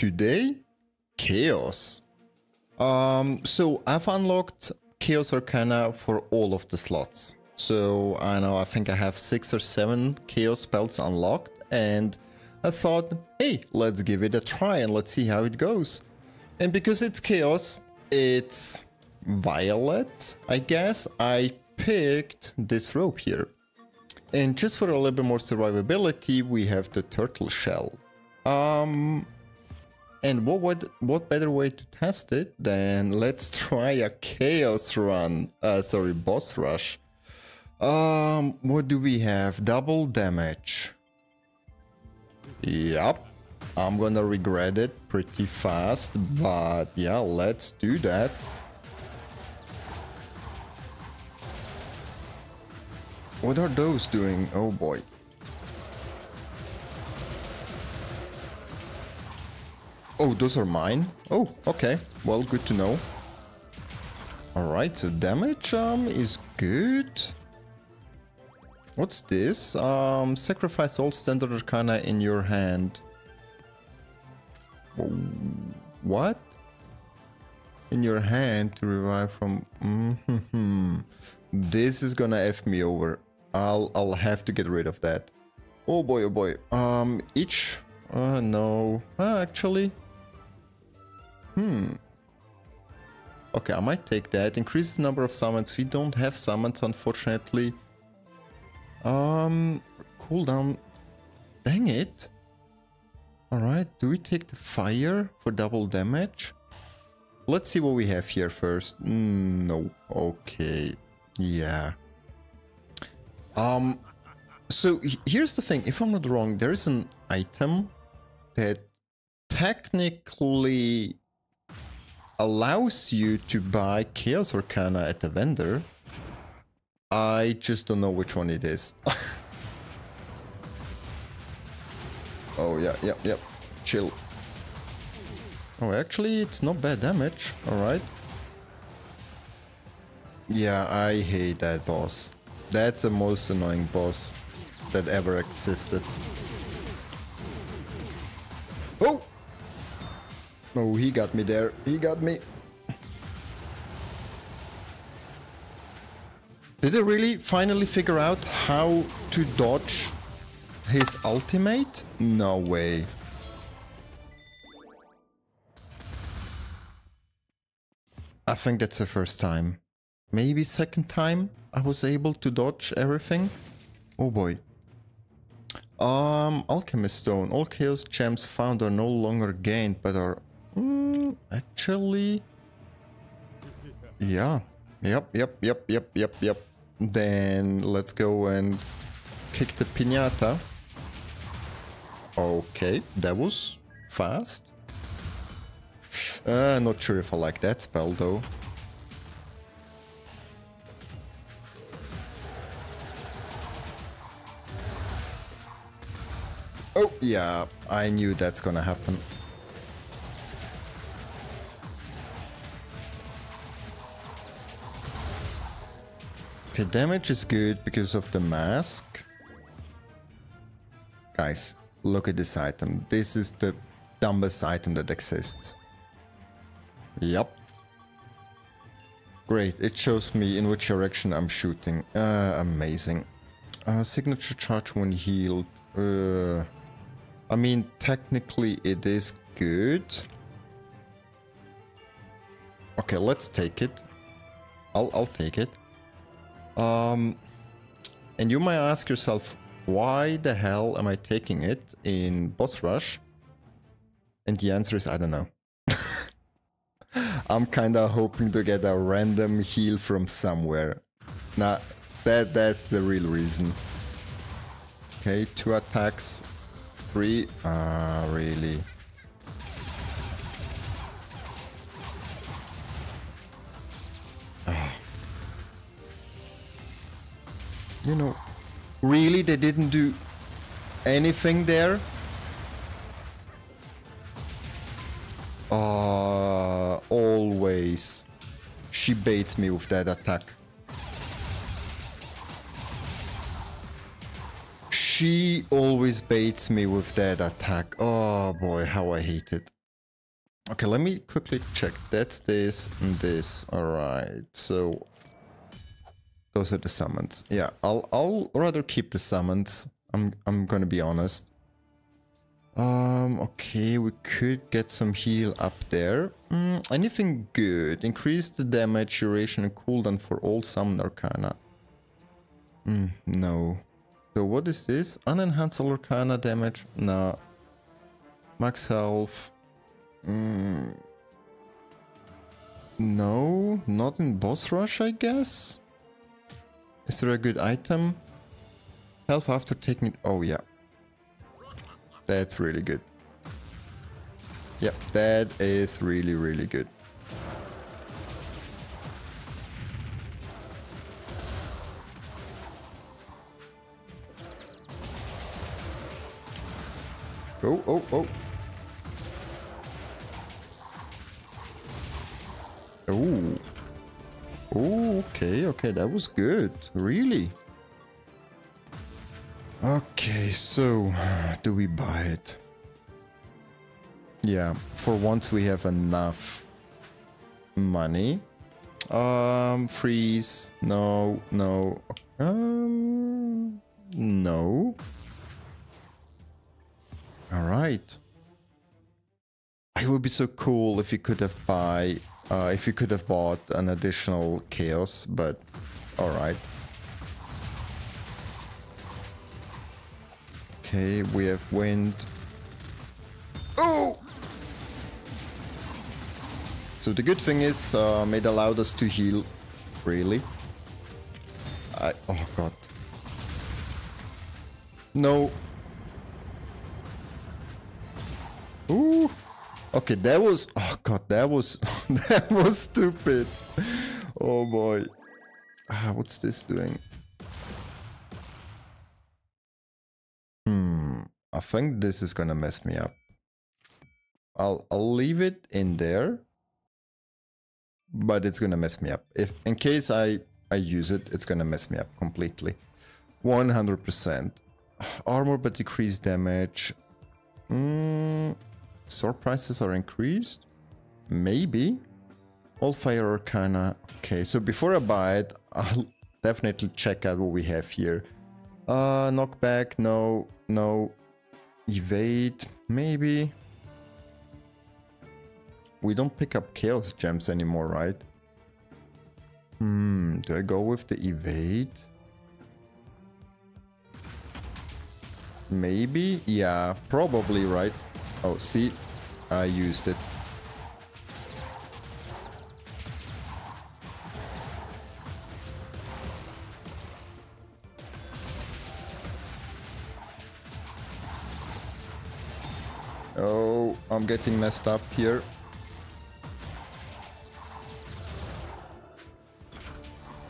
today? Chaos. So I've unlocked Chaos Arcana for all of the slots. So I know, I think I have 6 or 7 Chaos spells unlocked, and I thought, hey, let's give it a try and let's see how it goes. And because it's Chaos, it's violet, I guess, I picked this rope here. And just for a little bit more survivability, we have the turtle shell. And what better way to test it than let's try a chaos run, sorry, boss rush. What do we have? Double damage. Yep, I'm gonna regret it pretty fast, but yeah, let's do that. What are those doing? Oh boy. Oh, those are mine? Oh, okay. Well, good to know. Alright, so damage is good. What's this? Sacrifice all standard arcana in your hand. What? In your hand to revive from... This is gonna F me over. I'll have to get rid of that. Oh boy, oh boy. Each... no. Actually... Okay, I might take that. Increases number of summons. We don't have summons, unfortunately. Cooldown. Dang it. Alright, do we take the fire for double damage? Let's see what we have here first. No. Okay. Yeah. So here's the thing. If I'm not wrong, there is an item that technically allows you to buy Chaos Arcana at the vendor. I just don't know which one it is. Oh, yeah, yeah, yeah. Chill. Oh, actually, it's not bad damage. Alright. Yeah, I hate that boss. That's the most annoying boss that ever existed. Oh! Oh, he got me there. He got me. Did I really finally figure out how to dodge his ultimate? No way. I think that's the first time. Maybe second time I was able to dodge everything. Oh boy. Alchemist Stone. All Chaos Gems found are no longer gained, but are... actually... Yeah. Yep, yep, yep, yep, yep, yep. Then let's go and kick the piñata. Okay, that was fast. Not sure if I like that spell though. Oh yeah, I knew that's gonna happen. Okay, damage is good because of the mask. Guys, look at this item. This is the dumbest item that exists. Yep. Great, it shows me in which direction I'm shooting. Amazing. Signature charge when healed. I mean, technically it is good. Okay, let's take it. I'll take it. And you might ask yourself, why the hell am I taking it in boss rush? And the answer is, I don't know. I'm kinda hoping to get a random heal from somewhere. Nah, that's the real reason. Okay, 2 attacks, 3, really? You know, really, they didn't do anything there? Always. She baits me with that attack. She always baits me with that attack. Oh boy, how I hate it. Okay, let me quickly check. That's this and this. All right, so those are the summons. Yeah, I'll rather keep the summons. I'm gonna be honest. Okay, we could get some heal up there. Anything good? Increase the damage, duration, and cooldown for all Summoned Arcana. No. So what is this? Unenhanced Arcana damage? Nah. Max health? No, not in boss rush, I guess? Is there a good item? Health after taking it... Oh, yeah. That's really good. Yep, that is really, really good. Oh, oh, oh. Oh. Oh, okay, okay, that was good. Really? Okay, so do we buy it? Yeah, for once we have enough money. Freeze. No, no. No. All right. It would be so cool if you could have bought an additional chaos, but all right. Okay, we have wind. Oh! So the good thing is, it allowed us to heal. Really? Oh god. No. Ooh. Okay, that was... Oh god, that was... that was stupid. Oh boy. What's this doing? I think this is gonna mess me up. I'll leave it in there, but it's gonna mess me up. If in case I use it, it's gonna mess me up completely. 100%. Armor but decreased damage. Sword prices are increased. Maybe. All Fire Arcana. Okay, so before I buy it, I'll definitely check out what we have here. Knockback, no, no. Evade, maybe. We don't pick up chaos gems anymore, right? Do I go with the evade? Maybe? Yeah, probably, right? Oh, see? I used it. Oh, I'm getting messed up here.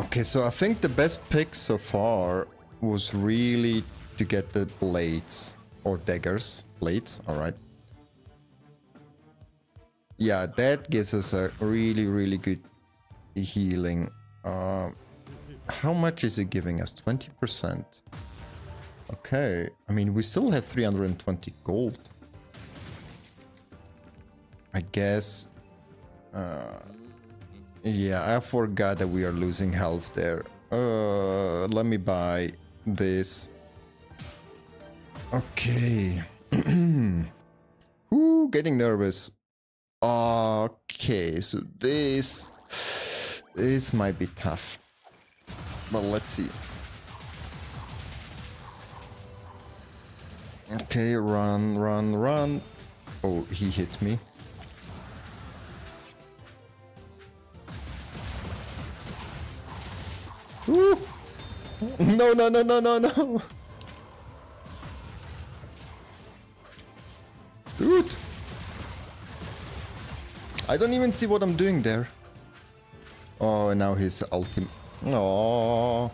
Okay, so I think the best pick so far was really to get the blades or daggers. Blades, alright. Yeah, that gives us a really, really good healing. How much is it giving us? 20%. Okay, I mean, we still have 320 gold. I guess, yeah, I forgot that we are losing health there. Let me buy this. Okay. Ooh, getting nervous. Okay, so this might be tough. But let's see. Okay, run, run, run. Oh, he hit me. Woo! No, no, no, no, no, no! Dude! I don't even see what I'm doing there. Oh, and now his ultimate. Oh.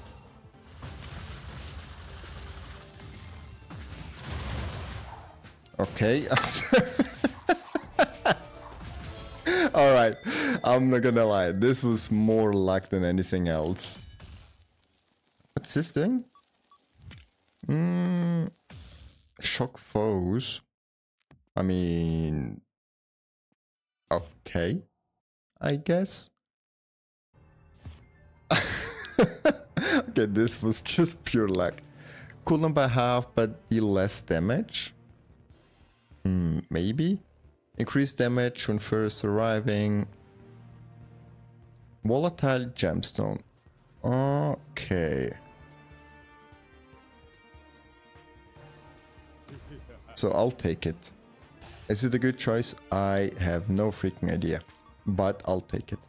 Okay. Alright. I'm not gonna lie. This was more luck than anything else. What's this thing? Shock foes. I mean, okay, I guess. Okay, this was just pure luck. Cooldown by half, but deal less damage. Maybe. Increased damage when first arriving. Volatile gemstone. Okay. So I'll take it. Is it a good choice? I have no freaking idea. But I'll take it.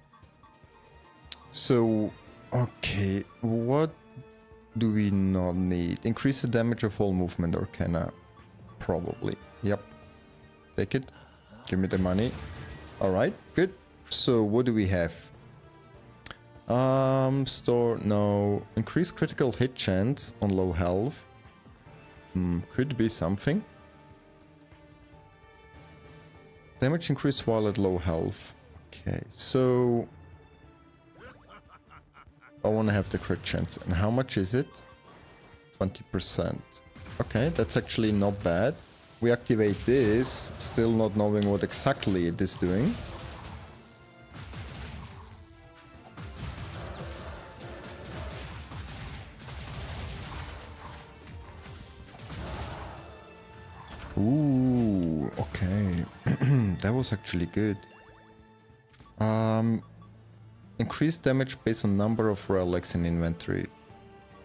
So, okay. What do we not need? Increase the damage of all movement arcana. Probably. Yep. Take it. Give me the money. Alright, good. So what do we have? Store, no. Increase critical hit chance on low health. Could be something. Damage increase while at low health. Okay, so I want to have the crit chance. And how much is it? 20%. Okay, that's actually not bad. We activate this, still not knowing what exactly it is doing. Ooh, okay. That was actually good. Increased damage based on number of relics in inventory.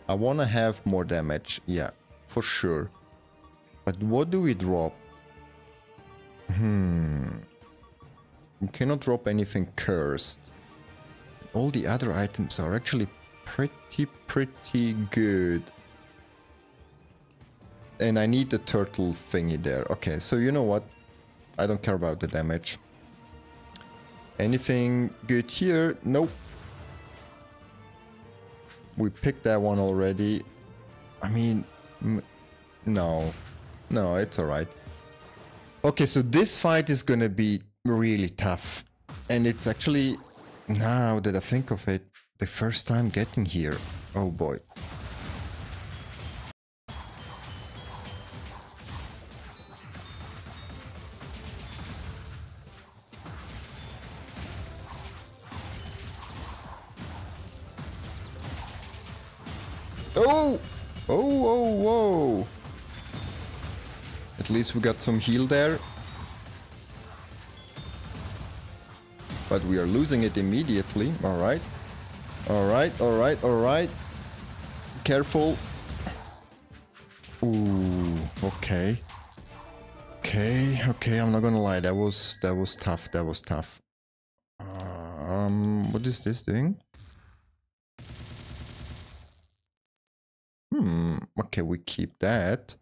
I want to have more damage, yeah, for sure. But what do we drop? We cannot drop anything cursed. All the other items are actually pretty good. And I need the turtle thingy there. Okay, so you know what? I don't care about the damage. Anything good here? Nope. We picked that one already. I mean, no. No, it's alright. Okay, so this fight is gonna be really tough. And it's actually, now that I think of it, the first time getting here. Oh boy. Oh! Oh, oh, whoa! At least we got some heal there. But we are losing it immediately. Alright. Alright, alright, alright. Careful. Ooh, okay. Okay, okay, I'm not gonna lie. That was tough, that was tough. What is this doing? Okay, we keep that.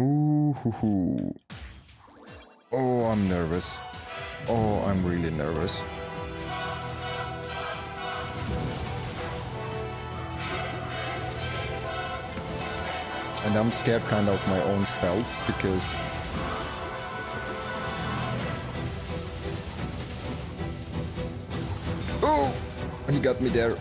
Ooh, hoo, hoo. Oh, I'm nervous. Oh, I'm really nervous. And I'm scared kind of my own spells because... Oh! He got me there.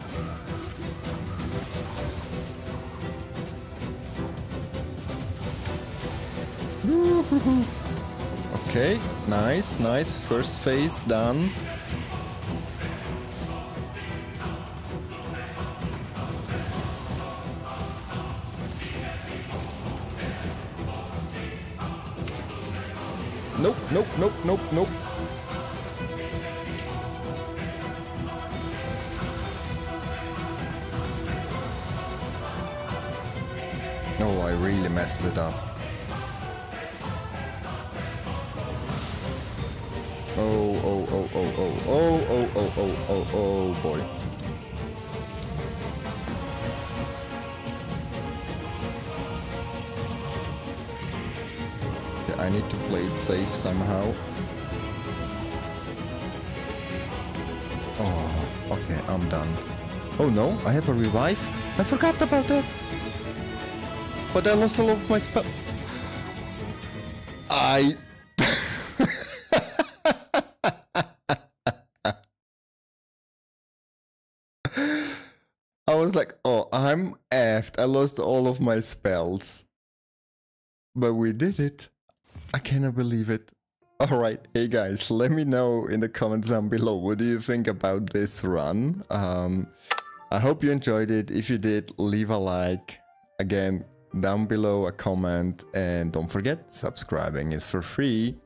Okay, nice, nice. First phase done. Nope, nope, nope, nope, nope. Oh, I really messed it up. Oh, oh, oh, oh, oh, oh, oh, oh, oh, oh, oh, boy. I need to play it safe somehow. Oh, okay, I'm done. Oh no, I have a revive? I forgot about that. But I lost all of my spell. I... I lost all of my spells. But we did it. I cannot believe it. Alright, hey guys, let me know in the comments down below, what do you think about this run? I hope you enjoyed it. If you did, leave a like. Again, down below, a comment, and don't forget, subscribing is for free.